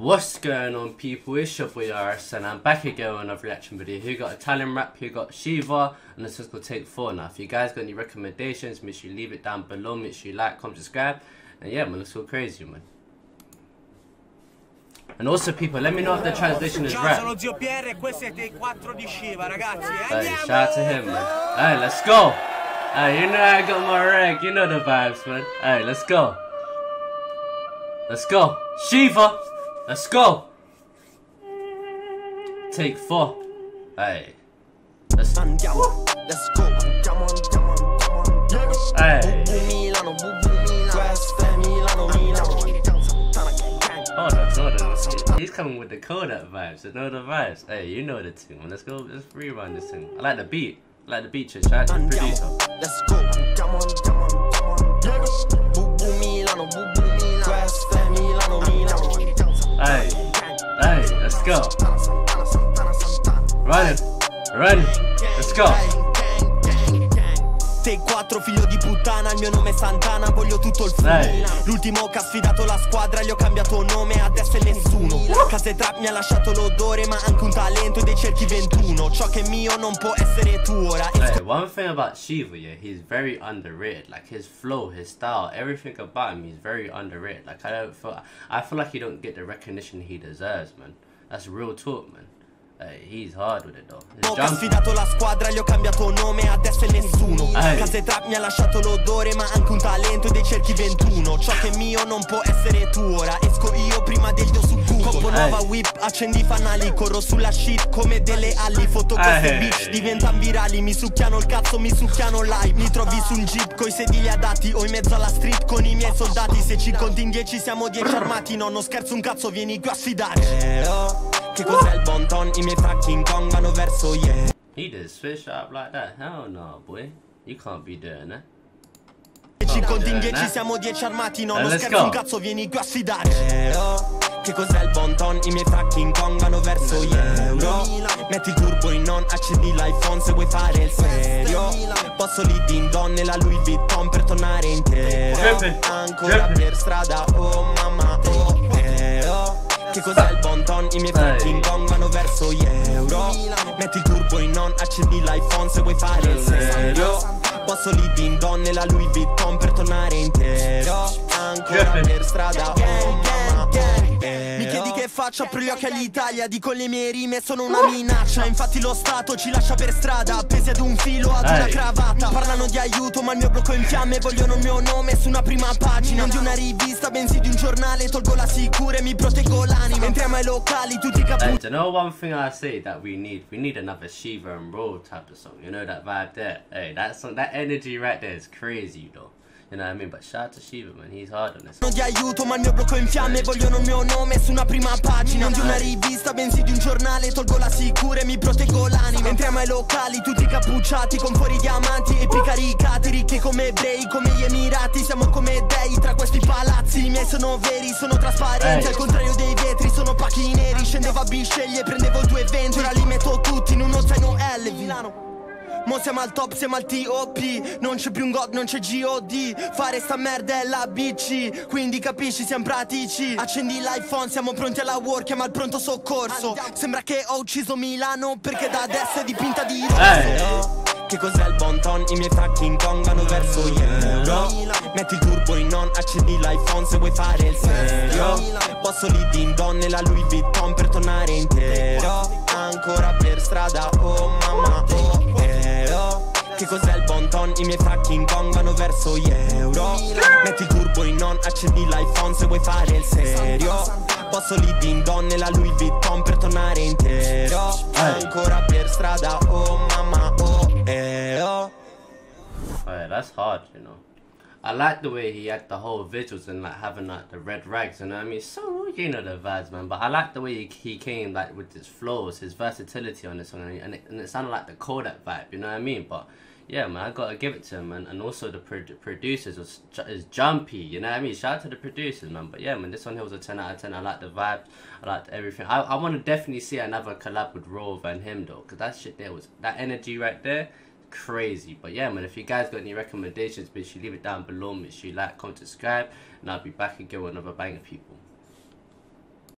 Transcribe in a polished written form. What's going on, people? It's your boy RS, and I'm back again with another reaction video. Who got Italian rap, who got Shiva, and this is called Take 4. Now, if you guys got any recommendations, make sure you leave it down below. Make sure you like, comment, subscribe, and yeah, man, let's go crazy, man. And also, people, let me know if the translation is right. Ciao, sono Zio Pierre, e questo è Take 4 di Shiva, ragazzi. Hey, shout out to him, man. Hey, let's go. Hey, you know I got my rank, you know the vibes, man. Hey, let's go. Let's go, Shiva. Let's go! Take 4. Hey. Let's go. Hey. Oh, that's all that. He's coming with the Kodak vibes. I know the vibes. Hey, you know the tune. Let's go. Let's rerun this thing. I like the beat. I like the beat. Shout out to the producer. Let's go. Hey, hey, let's go. Run it, run it, let's go. Take 4, figlio di puttana, il mio nome è Santana, voglio tutto il fumo. L'ultimo che ha sfidato la squadra, gli ho cambiato nome, adesso è nessuno. Case trap mi ha lasciato l'odore, ma anche un talento dei cerchi 21. Ciò che è mio non può essere tuo ora. Hey, one thing about Shiva, yeah, he's very underrated. Like his flow, his style, everything about him, he's very underrated. Like I feel like he don't get the recognition he deserves, man. That's real talk, man. He's hard with it though. Ho sfidato la squadra, gli ho cambiato nome, adesso è nessuno. Case trap mi ha lasciato l'odore, ma anche un talento dei cerchi 21. Ciò che è mio non può essere tuo, ora esco io prima del dio su culo. Coppo nuova whip, accendi i fanali, corro sulla shit come delle ali. Foto queste bitch diventan virali, mi succhiano il cazzo, mi succhiano live. Mi trovi su un jeep coi sedili adati, o in mezzo alla street con i miei soldati. Se ci conti in 10 siamo 10 armati, no non scherzo un cazzo, vieni qui a sfidarci. Che cos'è il bonton? I miei tracking congano verso yeah. He did switch up like that? Hell no, boy. You can't be doing that. Ci conti in 10 siamo 10 armati, no non scherzo un cazzo, vieni qui a sfidarci. Che cos'è il bonton? I miei tracking congano verso yeah. Metti il turbo in non, accendi l'iPhone se vuoi fare il serio. Posso lì din don nella Louis Vuitton per tornare intero. Ancora per strada, oh mamma, oh vero. Che cos'è il bonton? I miei fucking gong vanno verso gli euro. Metti il turbo in non, accendi l'iPhone se vuoi fare il serio. Posso lì din don nella Louis Vuitton per tornare intero. Ancora per strada, oh mamma, mi chiedi che faccio, apro gli occhi all'Italia. Dico le mie rime sono una minaccia. Infatti lo Stato ci lascia per strada, appesi ad un filo, ad una cravatta. Parlano di aiuto ma il mio blocco è in fiamme. Vogliono il mio nome su una prima pagina, non di una rivista bensì di un giornale. Tolgo la sicura e mi proteggo la. You know one thing I say that we need another Shiva and Rhove type of song. You know that vibe there. Hey, that song, that energy right there is crazy though. You know what I mean? But shout out to Shiva, man. He's hard on this. Non ti aiuto ma il mio blocco in fiamme, vogliono il mio nome su una prima pagina, non di una rivista bensì di un giornale. Tolgo la sicura e mi proteggo l'anima. Entriamo ai locali tutti cappucciati, con fuori diamanti e picaricati, ricchi come ebrei, come gli Emirati. Siamo come dei tra questi palazzi, i miei sono veri, sono trasparenti, al contrario dei vetri sono pacchi neri. Scendevo a Bisceglie, prendevo 220, ora li metto tutti in uno zaino L. Milano mo siamo al top, siamo al T.O.P. Non c'è più un God, non c'è G.O.D. Fare sta merda è la bici, quindi capisci, siamo pratici. Accendi l'iPhone, siamo pronti alla war, chiama il pronto soccorso. Sembra che ho ucciso Milano, perché da adesso è dipinta di rosso. Che cos'è il bonton? I miei tracking gong vanno verso gli euro. Metti il turbo in on, accendi l'iPhone se vuoi fare il serio. Posso lì din don nella Louis Vuitton per tornare intero. Ancora per strada, oh mamma, oh vero. Che cos'è il bonton? I miei fucking gong vanno verso gli euro. Metti il turbo in on, accendi l'iPhone se vuoi fare il serio. Posso lì din don nella Louis Vuitton per tornare intero. Ancora per strada, oh mamma, oh vero. Alright, that's hard, you know. I like the way he had the whole visuals and like having like the red rags, you know what I mean? So you know the vibes, man, but I like the way he came like with his flows, his versatility on this song, and it sounded like the Kodak vibe, you know what I mean? But yeah, man, I gotta give it to him, man, and also the producers is jumpy, you know what I mean? Shout out to the producers, man, but yeah, man, this one here was a 10 out of 10, I like the vibes, I like everything. I want to definitely see another collab with Rhove and him though, because that shit there was, that energy right there, crazy. But yeah, man, if you guys got any recommendations, make sure you leave it down below, make sure you like, comment, subscribe, and I'll be back again with another banger, people.